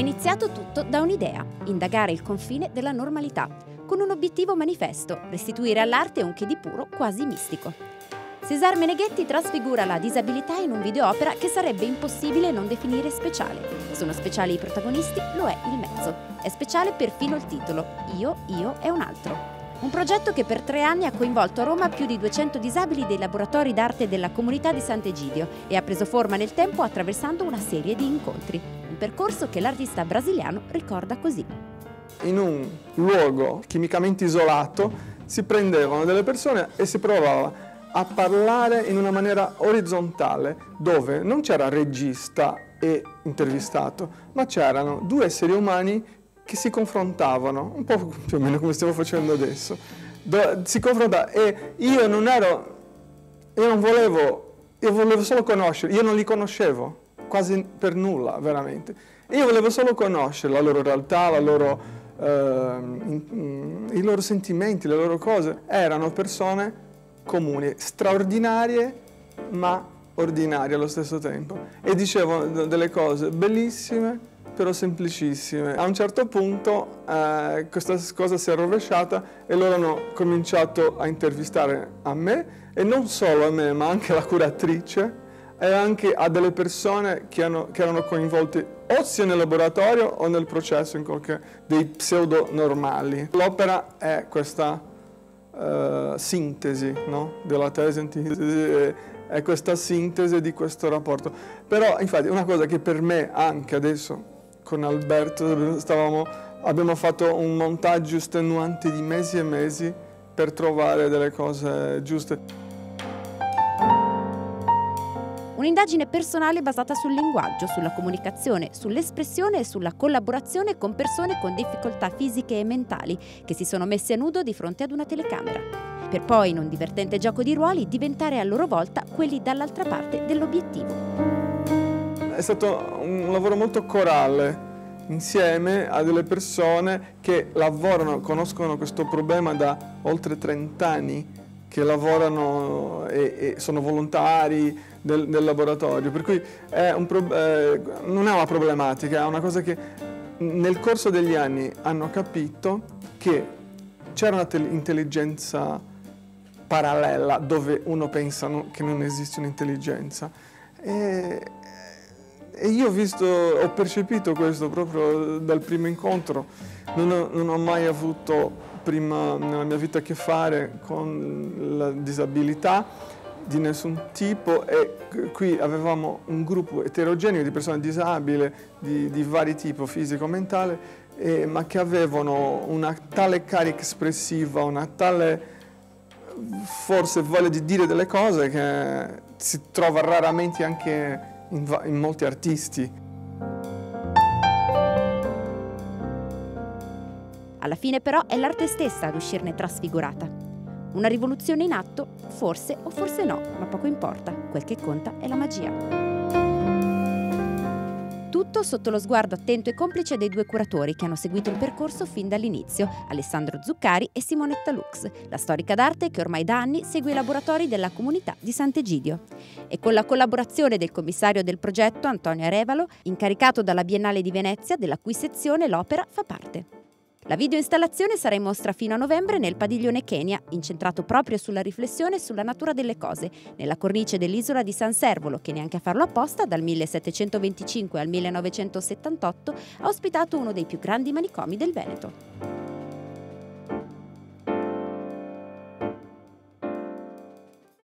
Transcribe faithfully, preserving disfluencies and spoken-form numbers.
iniziato tutto da un'idea, indagare il confine della normalità, con un obiettivo manifesto, restituire all'arte un che di puro quasi mistico. Cesar Meneghetti trasfigura la disabilità in un videoopera che sarebbe impossibile non definire speciale. Sono speciali i protagonisti, lo è il mezzo. È speciale perfino il titolo, Io, io e un altro. Un progetto che per tre anni ha coinvolto a Roma più di duecento disabili dei laboratori d'arte della Comunità di Sant'Egidio e ha preso forma nel tempo attraversando una serie di incontri. Un percorso che l'artista brasiliano ricorda così. In un luogo chimicamente isolato si prendevano delle persone e si provava a parlare in una maniera orizzontale, dove non c'era regista e intervistato, ma c'erano due esseri umani che si confrontavano, un po' più o meno come stiamo facendo adesso. Si confrontavano e io non ero, io non volevo, io volevo solo conoscere, io non li conoscevo quasi per nulla, veramente. E io volevo solo conoscere la loro realtà, la loro, eh, i loro sentimenti, le loro cose. Erano persone comuni, straordinarie ma ordinarie allo stesso tempo, e dicevano delle cose bellissime però semplicissime. A un certo punto eh, questa cosa si è rovesciata e loro hanno cominciato a intervistare a me, e non solo a me ma anche la curatrice e anche a delle persone che, hanno, che erano coinvolte o sia nel laboratorio o nel processo in qualche, dei pseudo normali. L'opera è questa Uh, sintesi, no? Della tesi, antitesi, è questa sintesi di questo rapporto. Però infatti una cosa che per me anche adesso con Alberto stavamo, abbiamo fatto un montaggio estenuante di mesi e mesi per trovare delle cose giuste. Un'indagine personale basata sul linguaggio, sulla comunicazione, sull'espressione e sulla collaborazione con persone con difficoltà fisiche e mentali che si sono messe a nudo di fronte ad una telecamera, per poi in un divertente gioco di ruoli diventare a loro volta quelli dall'altra parte dell'obiettivo. È stato un lavoro molto corale, insieme a delle persone che lavorano, conoscono questo problema da oltre trenta anni, che lavorano e, e sono volontari del, del laboratorio, per cui è un pro, eh, non è una problematica, è una cosa che nel corso degli anni hanno capito che c'era un'intelligenza parallela dove uno pensa no, che non esiste un'intelligenza. E, e io ho, visto, ho percepito questo proprio dal primo incontro. Non ho, non ho mai avuto prima nella mia vita a che fare con la disabilità di nessun tipo, e qui avevamo un gruppo eterogeneo di persone disabili di, di vari tipi, fisico, mentale, e, ma che avevano una tale carica espressiva, una tale forse voglia di dire delle cose che si trova raramente anche in, in molti artisti. Alla fine però è l'arte stessa ad uscirne trasfigurata. Una rivoluzione in atto, forse o forse no, ma poco importa, quel che conta è la magia. Tutto sotto lo sguardo attento e complice dei due curatori che hanno seguito il percorso fin dall'inizio, Alessandro Zuccari e Simonetta Lux, la storica d'arte che ormai da anni segue i laboratori della Comunità di Sant'Egidio. E con la collaborazione del commissario del progetto, Antonio Arévalo, incaricato dalla Biennale di Venezia, della cui sezione l'opera fa parte. La videoinstallazione sarà in mostra fino a novembre nel padiglione Kenya, incentrato proprio sulla riflessione sulla natura delle cose, nella cornice dell'isola di San Servolo, che neanche a farlo apposta, dal millesettecentoventicinque al millenovecentosettantotto, ha ospitato uno dei più grandi manicomi del Veneto.